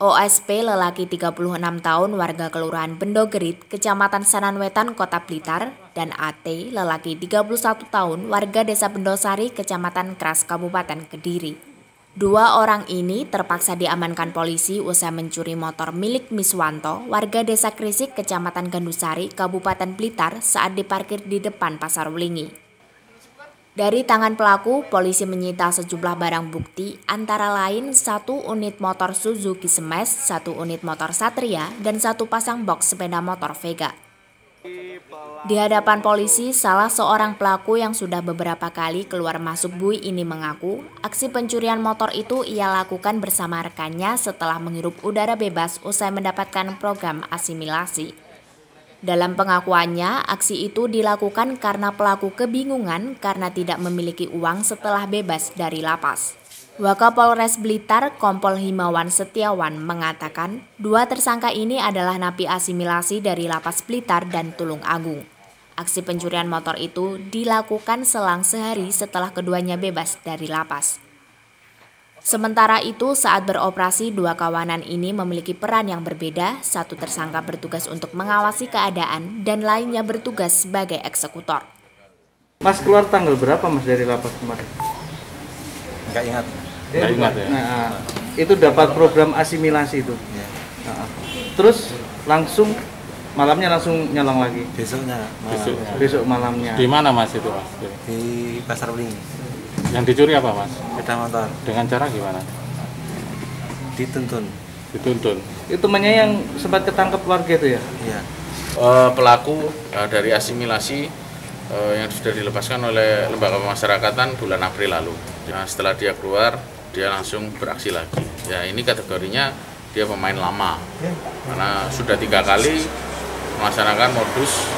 OSP lelaki 36 tahun warga Kelurahan Bendogerit, Kecamatan Sanan Wetan, Kota Blitar, dan AT lelaki 31 tahun warga Desa Bendosari, Kecamatan Kras, Kabupaten Kediri. Dua orang ini terpaksa diamankan polisi usai mencuri motor milik Miswanto, warga Desa Krisik, Kecamatan Gandusari, Kabupaten Blitar, saat diparkir di depan Pasar Wlingi. Dari tangan pelaku, polisi menyita sejumlah barang bukti antara lain 1 unit motor Suzuki Smash, 1 unit motor Satria, dan 1 pasang box sepeda motor Vega. Di hadapan polisi, salah seorang pelaku yang sudah beberapa kali keluar masuk bui ini mengaku, aksi pencurian motor itu ia lakukan bersama rekannya setelah menghirup udara bebas usai mendapatkan program asimilasi. Dalam pengakuannya, aksi itu dilakukan karena pelaku kebingungan karena tidak memiliki uang setelah bebas dari lapas. Wakapolres Blitar, Kompol Himawan Setiawan mengatakan, 2 tersangka ini adalah napi asimilasi dari lapas Blitar dan Tulung Agung. Aksi pencurian motor itu dilakukan selang sehari setelah keduanya bebas dari lapas. Sementara itu, saat beroperasi, 2 kawanan ini memiliki peran yang berbeda, 1 tersangka bertugas untuk mengawasi keadaan dan lainnya bertugas sebagai eksekutor. Mas, keluar tanggal berapa Mas dari lapas kemarin? Enggak ingat. Enggak ingat ya? Nah, itu dapat program asimilasi itu? Ya. Nah, terus langsung malamnya langsung nyolong lagi? Besoknya malamnya. Besok malamnya. Di mana Mas itu? Mas? Di Pasar Wlingi. Yang dicuri apa Mas? Sepeda motor. Dengan cara gimana? Dituntun. Dituntun. Itu temannya yang sempat ketangkep warga itu ya? Iya. Pelaku dari asimilasi yang sudah dilepaskan oleh lembaga pemasyarakatan bulan April lalu. Nah, setelah dia keluar, dia langsung beraksi lagi. Ya, ini kategorinya dia pemain lama. Karena sudah 3 kali melaksanakan modus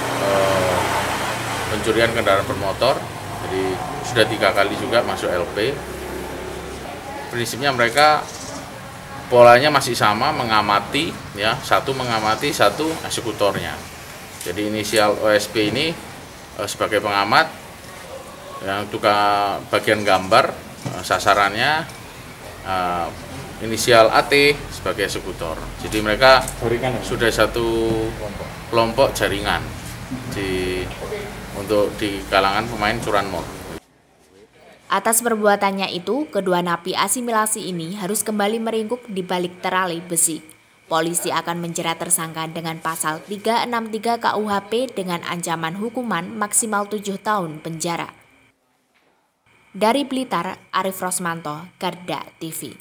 pencurian kendaraan bermotor. Jadi sudah 3 kali juga masuk LP. Prinsipnya mereka polanya masih sama, mengamati, ya, satu mengamati, satu eksekutornya. Jadi inisial OSP ini sebagai pengamat, yang tukang bagian gambar sasarannya, inisial AT sebagai eksekutor. Jadi mereka sudah satu kelompok jaringan untuk di kalangan pemain curanmor. Atas perbuatannya itu, kedua napi asimilasi ini harus kembali meringkuk di balik terali besi. Polisi akan menjerat tersangka dengan pasal 363 KUHP dengan ancaman hukuman maksimal 7 tahun penjara. Dari Blitar, Arif Rosmanto, Karda TV.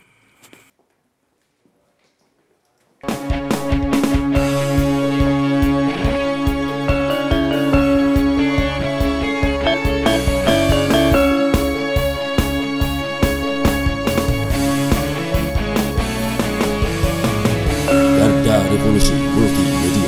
Revolusi multimedia.